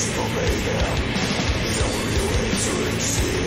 wishful baby. The only way to exist.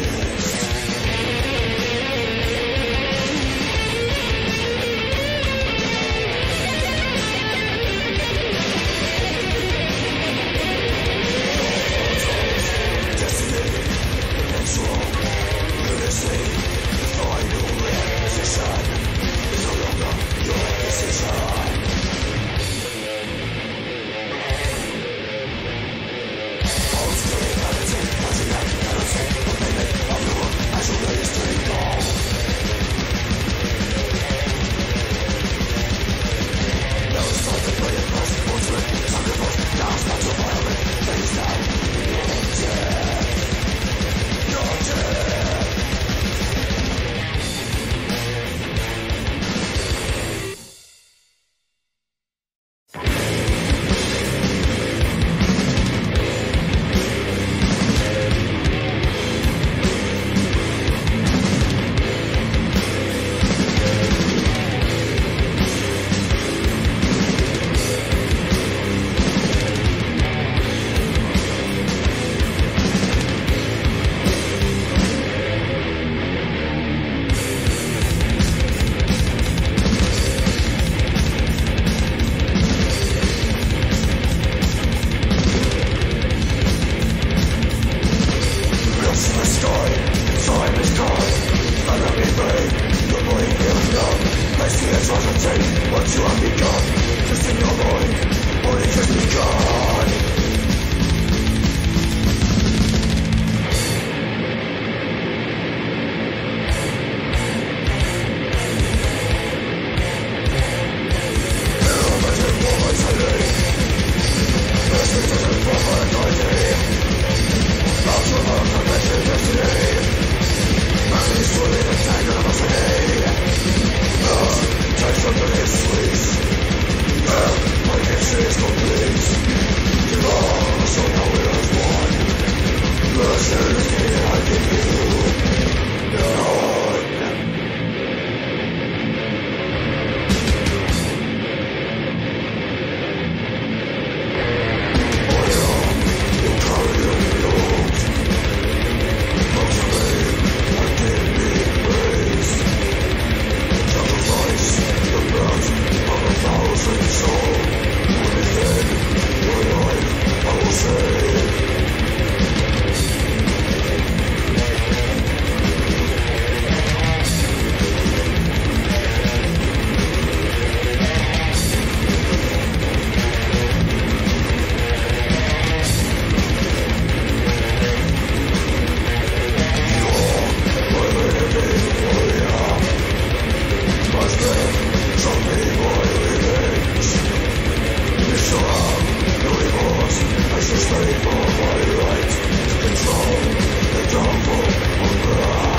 Sorry for my right to control the downfall of the